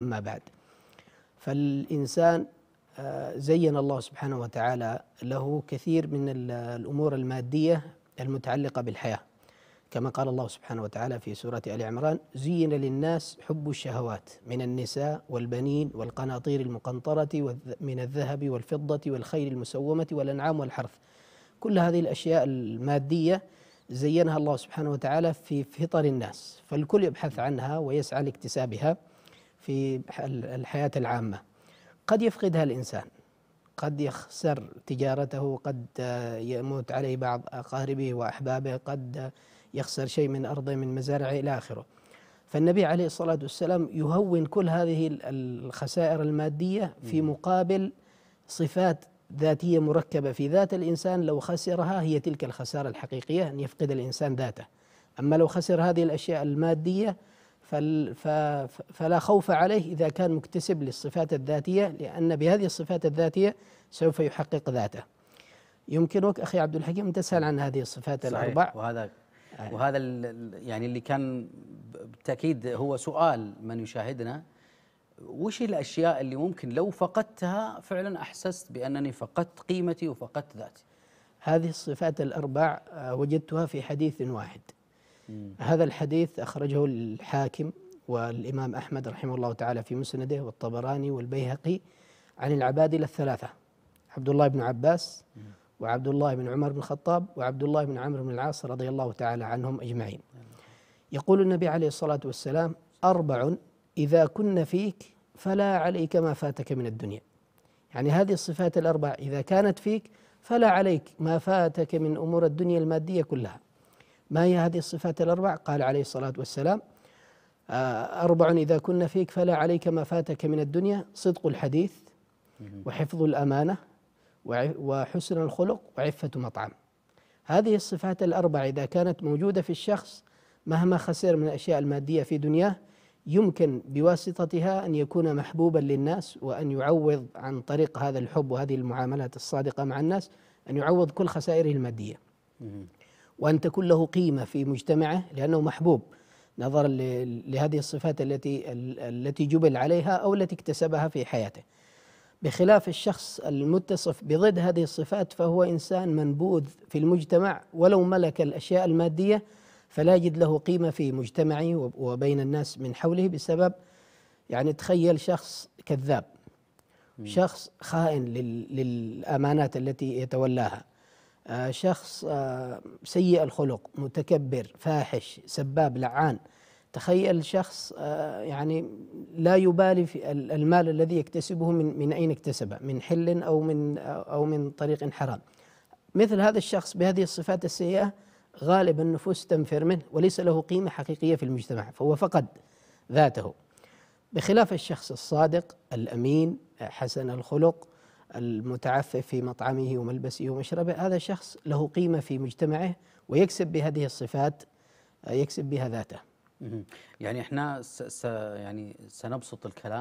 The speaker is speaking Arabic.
ما بعد، فالإنسان زين الله سبحانه وتعالى له كثير من الأمور المادية المتعلقة بالحياة، كما قال الله سبحانه وتعالى في سورة آل عمران: زين للناس حب الشهوات من النساء والبنين والقناطير المقنطرة من الذهب والفضة والخيل المسومة والأنعام والحرث. كل هذه الأشياء المادية زينها الله سبحانه وتعالى في فطر الناس، فالكل يبحث عنها ويسعى لاكتسابها في الحياة العامة. قد يفقدها الإنسان، قد يخسر تجارته، قد يموت عليه بعض أقاربه وأحبابه، قد يخسر شيء من أرضه من مزارعه إلى آخره. فالنبي عليه الصلاة والسلام يهون كل هذه الخسائر المادية في مقابل صفات ذاتية مركبة في ذات الإنسان، لو خسرها هي تلك الخسارة الحقيقية، أن يفقد الإنسان ذاته. أما لو خسر هذه الأشياء المادية فلا خوف عليه إذا كان مكتسب للصفات الذاتية، لأن بهذه الصفات الذاتية سوف يحقق ذاته. يمكنك أخي عبد الحكيم أن تسأل عن هذه الصفات الأربع. وهذا يعني اللي كان بالتأكيد هو سؤال من يشاهدنا: وش الأشياء اللي ممكن لو فقدتها فعلا أحسست بأنني فقدت قيمتي وفقدت ذاتي؟ هذه الصفات الأربع وجدتها في حديث واحد. هذا الحديث أخرجه الحاكم والإمام أحمد رحمه الله تعالى في مسنده، والطبراني والبيهقي، عن العبادلة الثلاثة: عبد الله بن عباس، وعبد الله بن عمر بن الخطاب، وعبد الله بن عمرو بن العاص رضي الله تعالى عنهم أجمعين. يقول النبي عليه الصلاة والسلام: أربع إذا كن فيك فلا عليك ما فاتك من الدنيا. يعني هذه الصفات الأربع إذا كانت فيك فلا عليك ما فاتك من أمور الدنيا المادية كلها. ما هي هذه الصفات الأربع؟ قال عليه الصلاة والسلام: أربع إذا كن فيك فلا عليك ما فاتك من الدنيا: صدق الحديث، وحفظ الأمانة، وحسن الخلق، وعفة مطعم. هذه الصفات الأربع إذا كانت موجودة في الشخص، مهما خسر من الأشياء المادية في دنياه يمكن بواسطتها أن يكون محبوبا للناس، وأن يعوض عن طريق هذا الحب وهذه المعاملات الصادقة مع الناس، أن يعوض كل خسائره المادية، وأن تكون له قيمة في مجتمعه لأنه محبوب نظرا لهذه الصفات التي جبل عليها أو التي اكتسبها في حياته. بخلاف الشخص المتصف بضد هذه الصفات فهو إنسان منبوذ في المجتمع، ولو ملك الأشياء المادية فلا يجد له قيمة في مجتمعه وبين الناس من حوله، بسبب يعني تخيل شخص كذاب، شخص خائن للأمانات التي يتولاها، شخص سيء الخلق، متكبر، فاحش، سباب، لعان. تخيل شخص يعني لا يبالي في المال الذي يكتسبه من أين اكتسبه، من حل أو من طريق حرام. مثل هذا الشخص بهذه الصفات السيئة غالب النفوس تنفر منه وليس له قيمة حقيقية في المجتمع، فهو فقد ذاته. بخلاف الشخص الصادق الأمين حسن الخلق المتعفف في مطعمه وملبسه ومشربه، هذا شخص له قيمة في مجتمعه ويكسب بهذه الصفات، يكسب بها ذاته. يعني احنا يعني سنبسط الكلام.